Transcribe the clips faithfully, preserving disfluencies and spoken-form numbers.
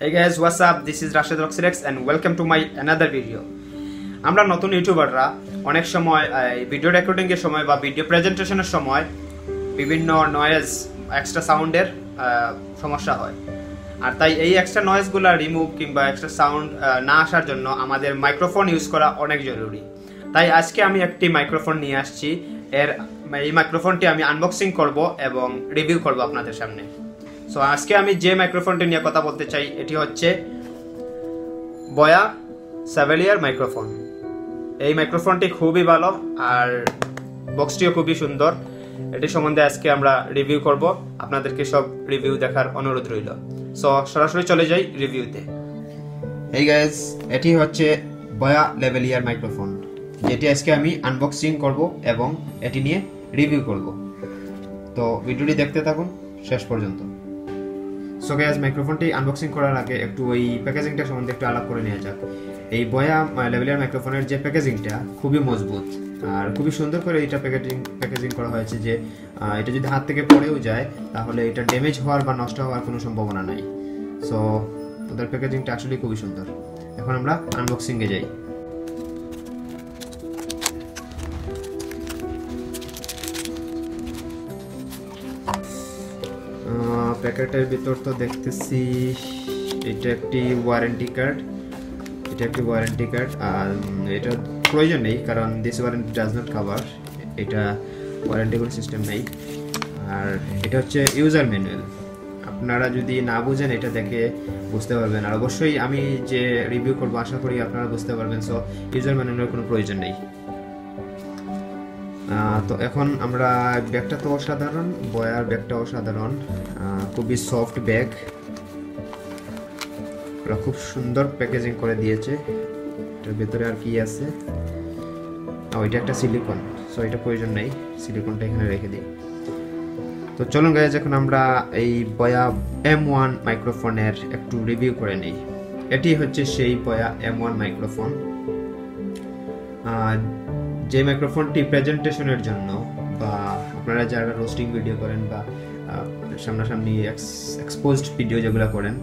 Hey guys, what's up? This is Rashed Roxy Rex and welcome to my another video. আমরা নতুন ইউটিউবাররা অনেক সময় video recording এর সময় বা ভিডিও প্রেজেন্টেশনের সময় বিভিন্ন নয়েজ এক্সট্রা সাউন্ডের সমস্যা হয় আর তাই এই এক্সট্রা নয়েজগুলো রিমুভ কিংবা এক্সট্রা সাউন্ড না আসার জন্য আমাদের মাইক্রোফোন ইউজ করা অনেক জরুরি তাই আজকে আমি একটি মাইক্রোফোন নিয়ে আসছি এর এই মাইক্রোফোনটি আমি আনবক্সিং করব এবং রিভিউ করব আপনাদের সামনে So, আজকে আমি যে মাইক্রোফোনটি নিয়ে কথা বলতে চাই এটি হচ্ছে বয়া সেভেলিয়ার মাইক্রোফোন এই মাইক্রোফোনটি খুবই ভালো আর বক্সটিও খুবই সুন্দর এটি সম্বন্ধে আজকে আমরা রিভিউ করব আপনাদেরকে সব রিভিউ দেখার অনুরোধ রইল সো সরাসরি চলে যাই রিভিউতে এই গাইস এটি হচ্ছে বয়া লেভেলিয়ার মাইক্রোফোন যেটি আজকে আমি আনবক্সিং করব এবং এটি নিয়ে রিভিউ করব তো ভিডিওটি দেখতে থাকুন শেষ পর্যন্ত So guys, মাইক্রোফোনটি আনবক্সিং করার আগে একটু ওই প্যাকেজিংটা সম্বন্ধে একটু আলাপ করে নেওয়া যাক এই বয়া লেভেলিয়ার মাইক্রোফোনের যে প্যাকেজিংটা খুবই মজবুত আর খুবই সুন্দর করে এটা প্যাকেজিং প্যাকেজিং করা হয়েছে যে এটা যদি হাত থেকে পড়েও যায় তাহলে এটা ড্যামেজ হওয়ার বা নষ্ট হওয়ার কোনো সম্ভাবনা নাই সো ওদের প্যাকেজিংটা আসলে খুবই সুন্দর এখন আমরা আনবক্সিংয়ে যাই প্যাকেটের ভিতর তো দেখতেছি এটা একটি ওয়ারেন্টি কার্ড এটা একটি ওয়ারেন্টি কার্ড আর এটা প্রয়োজন নেই কারণ this warranty does not cover এটা ওয়ারেন্টিবল সিস্টেম নেই আর এটা হচ্ছে ইউজার ম্যানুয়াল আপনারা যদি না বুঝেন এটা দেখে বুঝতে পারবেন আর অবশ্যই আমি যে রিভিউ করবো আশা করি আপনারা বুঝতে পারবেন সো ইউজার ম্যানুয়ালের কোনো প্রয়োজন নেই তো এখন আমরা ব্যাগটা তো অসাধারণ বয়ার ব্যাগটা অসাধারণ খুবই সফট ব্যাগ ওরা খুব সুন্দর প্যাকেজিং করে দিয়েছে এটার ভেতরে আর কি আছে ওইটা একটা সিলিকন সো এটা প্রয়োজন নেই সিলিকনটা এখানে রেখে দিই তো চলুন গাইজ এখন আমরা এই বয়া এম ওয়ান মাইক্রোফোনের একটু রিভিউ করে নিই এটি হচ্ছে সেই বয়া এম ওয়ান মাইক্রোফোন যে মাইক্রোফোনটি প্রেজেন্টেশনের জন্য বা আপনারা যারা রোস্টিং ভিডিও করেন বা সামনাসামনি এক্সপোজড ভিডিও যেগুলো করেন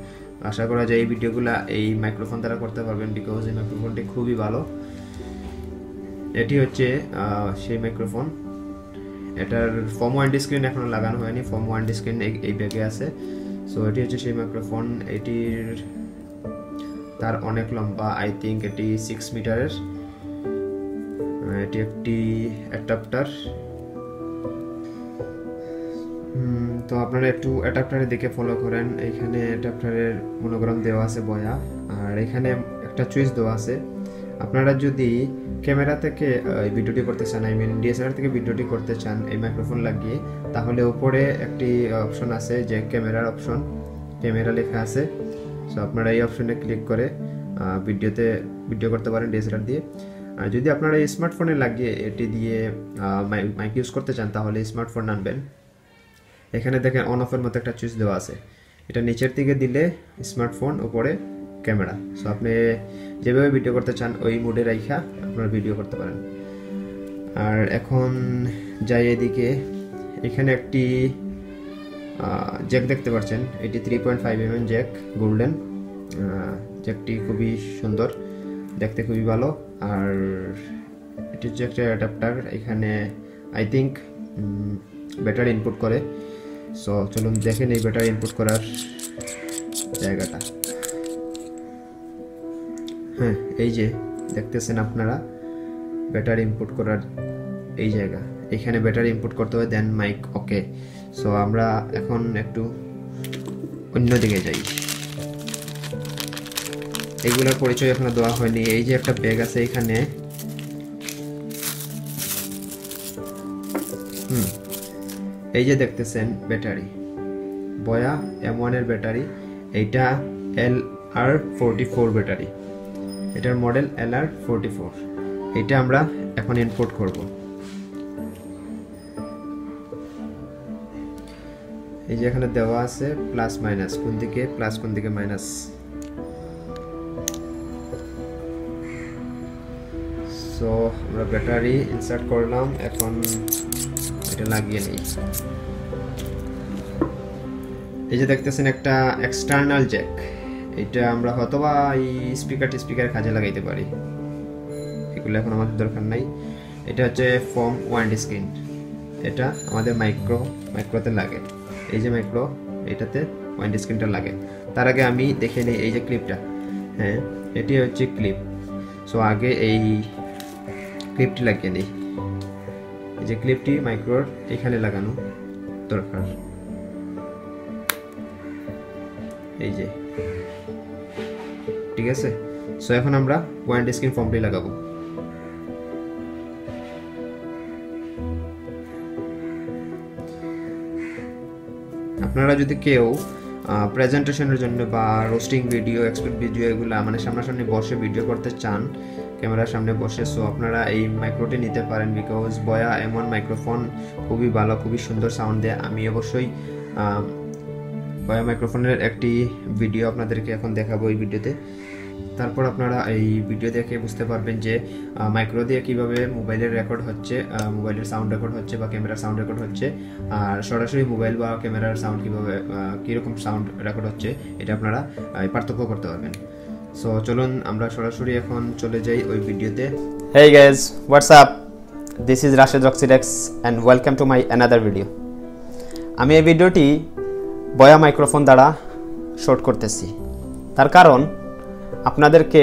আশা করা যায় এই ভিডিওগুলো এই মাইক্রোফোন দ্বারা করতে পারবেন বিকজ এই মাইক্রোফোনটি খুবই ভালো এটি হচ্ছে সেই মাইক্রোফোন এটার ফর্ম ওয়ান স্ক্রিন এখনও লাগানো হয়নি ফর্ম ওয়ান স্ক্রিন এই ব্যাগে আছে সো এটি হচ্ছে সেই মাইক্রোফোন এটির তার অনেক লম্বা আই থিঙ্ক এটি সিক্স মিটারের এটি একটি অ্যাডাপ্টার তো আপনারা একটু অ্যাডাপ্টারের দিকে ফলো করেন এখানে অ্যাডাপ্টারের মনোগ্রাম দেওয়া আছে বয়া আর এখানে একটা চয়েস দেওয়া আছে আপনারা যদি ক্যামেরা থেকে ভিডিওটি করতে চান আই মিন ডিএসএলআর থেকে ভিডিওটি করতে চান এই মাইক্রোফোন লাগিয়ে তাহলে উপরে একটি অপশন আছে যে ক্যামেরার অপশন ক্যামেরা লেখা আছে সো আপনারা এই অপশনে ক্লিক করে ভিডিওতে ভিডিও করতে পারেন ডিএসএলআর দিয়ে আর যদি আপনারা স্মার্টফোনে লাগিয়ে এটি দিয়ে মাইক ইউজ করতে চান তাহলে স্মার্টফোন আনবেন এখানে দেখেন অন অফের মতো একটা চয়েস দেওয়া আছে এটা নিচের দিকে দিলে স্মার্টফোন উপরে ক্যামেরা সো আপনি যেভাবে ভিডিও করতে চান ওই মোডে রাইখা আপনারা ভিডিও করতে পারেন আর এখন যাই এদিকে এখানে একটি জ্যাক দেখতে পাচ্ছেন এটি three point five M M jack golden জ্যাকটি খুবই সুন্দর দেখতে খুবই ভালো আর এটি হচ্ছে একটা অ্যাডাপ্টার এখানে আই থিঙ্ক ব্যাটারি ইনপুট করে সো চলুন দেখেন এই ব্যাটারি ইনপুট করার জায়গাটা হ্যাঁ এই যে দেখতেছেন আপনারা ব্যাটারি ইনপুট করার এই জায়গা এখানে ব্যাটারি ইনপুট করতে হবে দেন মাইক ওকে সো আমরা এখন একটু অন্যদিকে যাই এগুলোর পরিচয় এখনো দেওয়া হয়নি এই যে একটা ব্যাগ আছে এখানে হুম এই যে দেখতেছেন ব্যাটারি বয়া এম ওয়ান এর ব্যাটারি এইটা L R forty four battery এটার model L R forty four এটা আমরা এখন ইনপুট করব এই যে এখানে দেওয়া আছে প্লাস মাইনাস কোন দিকে প্লাস কোন দিকে মাইনাস সো আমরা ব্যাটারি ইনসার্ট করলাম এখন এটা লাগিয়ে নেই এই যে দেখতেছেন একটা এক্সটার্নাল জ্যাক এটা আমরা হয়তোবা এই স্পিকার টি স্পিকার কাজে লাগাইতে পারি, এগুলো এখন আমাদের দরকার নাই। এটা হচ্ছে ফর্ম ওয়াইন্ড স্ক্রিন, এটা আমাদের মাইক্রো মাইক্রোতে লাগে, এই যে মাইক্রো এটাতে ওয়াইন্ড স্ক্রিনটা লাগে। তার আগে আমি দেখে নিই এই যে ক্লিপটা, হ্যাঁ এটি হচ্ছে ক্লিপ। সো আগে এই ক্লিপটি লাগিয়ে নিই, এই যে ক্লিপটি মাইক্রোর এখানে লাগানো দরকার, এই যে, ঠিক আছে। সো এখন আমরা ওয়াইন্ড স্ক্রিন ফর্মটি লাগাবো। আপনারা যদি কেউ প্রেজেন্টেশনের জন্য বা রোস্টিং ভিডিও এক্সপার্ট ভিডিও এগুলো মানে সামনাসামনি বসে ভিডিও করতে চান ক্যামেরার সামনে বসে, সো আপনারা এই মাইক্রোটি নিতে পারেন, বিকজ বয়া এম ওয়ান মাইক্রোফোন খুবই ভালো, খুবই সুন্দর সাউন্ড দেয়। আমি অবশ্যই বয়া মাইক্রোফোনের একটি ভিডিও আপনাদেরকে এখন দেখাবো এই ভিডিওতে, তারপর আপনারা এই ভিডিও দেখে বুঝতে পারবেন যে মাইক্রো দিয়ে কীভাবে মোবাইলের রেকর্ড হচ্ছে, মোবাইলের সাউন্ড রেকর্ড হচ্ছে বা ক্যামেরার সাউন্ড রেকর্ড হচ্ছে, আর সরাসরি মোবাইল বা ক্যামেরার সাউন্ড কীভাবে কীরকম সাউন্ড রেকর্ড হচ্ছে এটা আপনারা পার্থক্য করতে পারবেন। সো চলুন আমরা সরাসরি এখন চলে যাই ওই ভিডিওতে। Hey guys, what's up, this is Rashed Roxy Rex and welcome to my another video. আমি এই ভিডিওটি বয়া মাইক্রোফোন দ্বারা শর্ট করতেছি, তার কারণ আপনাদেরকে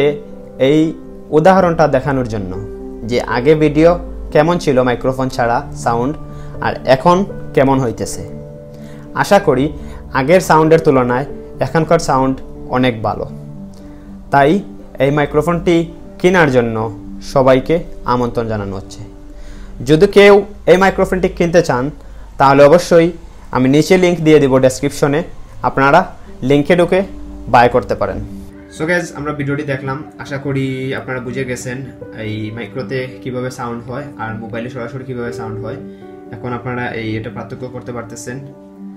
এই উদাহরণটা দেখানোর জন্য যে আগে ভিডিও কেমন ছিল মাইক্রোফোন ছাড়া সাউন্ড, আর এখন কেমন হইতেছে। আশা করি আগের সাউন্ডের তুলনায় এখনকার সাউন্ড অনেক ভালো, তাই এই মাইক্রোফোনটি কেনার জন্য সবাইকে আমন্ত্রণ জানানো হচ্ছে। যদি কেউ এই মাইক্রোফোনটি কিনতে চান তাহলে অবশ্যই আমি নিচে লিঙ্ক দিয়ে দেব ডেসক্রিপশনে, আপনারা লিঙ্কে ঢুকে বাই করতে পারেন। সো গাইজ, আমরা ভিডিওটি দেখলাম, আশা করি আপনারা বুঝে গেছেন এই মাইক্রোতে কীভাবে সাউন্ড হয় আর মোবাইলে সরাসরি কীভাবে সাউন্ড হয়। এখন আপনারা এই এটা পার্থক্য করতে পারতেছেন,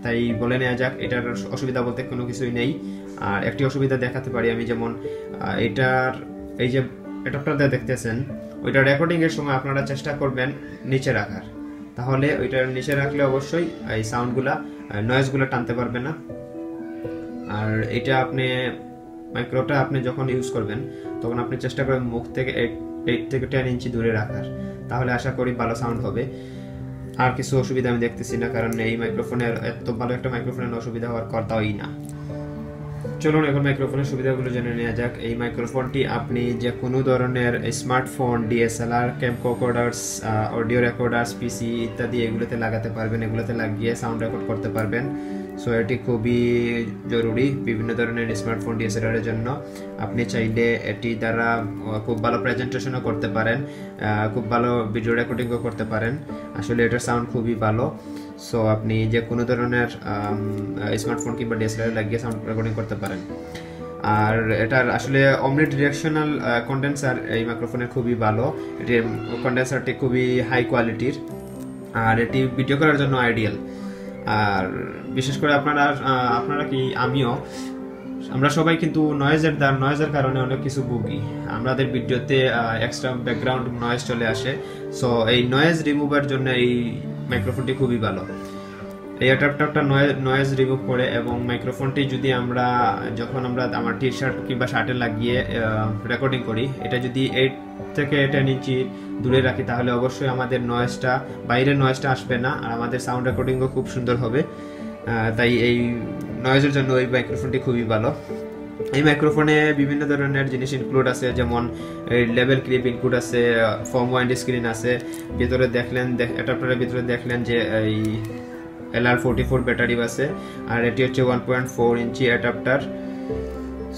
তাই বলে নেওয়া যাক এটার অসুবিধা বলতে কোনো কিছুই নেই। আর একটি অসুবিধা দেখাতে পারি আমি, যেমন এটার এই যে অ্যাডাপ্টারটা দেখতেছেন ওইটা রেকর্ডিংয়ের সময় আপনারা চেষ্টা করবেন নিচে রাখার, তাহলে ওইটার নিচে রাখলে অবশ্যই এই সাউন্ডগুলা নয়েজগুলো টানতে পারবে না। আর এটা আপনি মাইক্রোটা আপনি যখন ইউজ করবেন তখন আপনি চেষ্টা করবেন মুখ থেকে এইট থেকে টেন ইঞ্চি দূরে রাখার, তাহলে আশা করি ভালো সাউন্ড হবে। আর কিছু অসুবিধা আমি দেখতেছি না, কারণ এই মাইক্রোফোনের এত ভালো একটা মাইক্রোফোনের অসুবিধা হওয়ার কথাই না। চলুন এখন মাইক্রোফোনের সুবিধাগুলো জেনে নেওয়া যাক। এই মাইক্রোফোনটি আপনি যে কোনো ধরনের smartphone, DSLR, camcorders, audio recorders, PC ইত্যাদি এগুলোতে লাগাতে পারবেন, এগুলোতে লাগিয়ে সাউন্ড রেকর্ড করতে পারবেন। সো এটি খুবই জরুরি বিভিন্ন ধরনের স্মার্টফোন, ডিএসএলআর এর জন্য। আপনি চাইলে এটি দ্বারা খুব ভালো প্রেজেন্টেশনও করতে পারেন, খুব ভালো ভিডিও রেকর্ডিংও করতে পারেন। আসলে এটার সাউন্ড খুবই ভালো। সো আপনি যে কোনো ধরনের স্মার্টফোন কিংবা ডিএসএলআর লাগিয়ে সাউন্ড রেকর্ডিং করতে পারেন। আর এটার আসলে অমনি ডিরেকশনাল কন্ডেন্সার এই মাইক্রোফোনের খুবই ভালো, এটির কন্ডেন্সারটি খুবই হাই কোয়ালিটির, আর এটি ভিডিও করার জন্য আইডিয়াল। আর বিশেষ করে আপনারা আপনারা কি আমিও আমরা সবাই কিন্তু নয়েজের দ্বারা নয়েজের কারণে অনেক কিছু ভুগি, আমাদের ভিডিওতে এক্সট্রা ব্যাকগ্রাউন্ড নয়েজ চলে আসে। সো এই নয়েজ রিমুভের জন্য এই মাইক্রোফোনটি খুবই ভালো। এই অ্যাডাপ্টারটা নয়েজ রিমুভ করে, এবং মাইক্রোফোনটি যদি আমরা যখন আমরা আমার টি শার্ট কিংবা শার্টে লাগিয়ে রেকর্ডিং করি এটা যদি এইট থেকে টেন ইঞ্চি দূরে রাখি তাহলে অবশ্যই আমাদের নয়েজটা বাইরের নয়েজটা আসবে না, আর আমাদের সাউন্ড রেকর্ডিংও খুব সুন্দর হবে। তাই এই নয়েজের জন্য এই মাইক্রোফোনটি খুবই ভালো। এই মাইক্রোফোনে বিভিন্ন ধরনের জিনিস ইনক্লুড আছে, যেমন লেভেল ক্লিপ ইনক্লুড আছে, ফর্ম ওয়াইন্ড স্ক্রিন আছে, ভিতরে দেখলেন অ্যাডাপ্টারের ভিতরে দেখলেন যে এই L R forty four battery আছে, আর এটি হচ্ছে one point four inch adapter.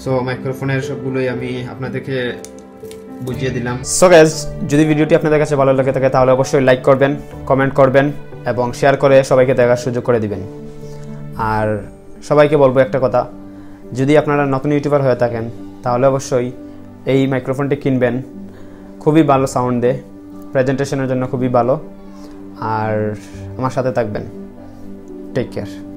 So মাইক্রোফোনের সবগুলোই আমি আপনাদেরকে বুঝিয়ে দিলাম। সো গাইজ, যদি ভিডিওটি আপনাদের কাছে ভালো লাগে থাকে তাহলে অবশ্যই লাইক করবেন, কমেন্ট করবেন এবং শেয়ার করে সবাইকে দেখার সুযোগ করে দিবেন। আর সবাইকে বলবো একটা কথা, যদি আপনারা নতুন ইউটিউবার হয়ে থাকেন তাহলে অবশ্যই এই মাইক্রোফোনটি কিনবেন, খুবই ভালো সাউন্ড দেয়, প্রেজেন্টেশনের জন্য খুবই ভালো। আর আমার সাথে থাকবেন। Take care.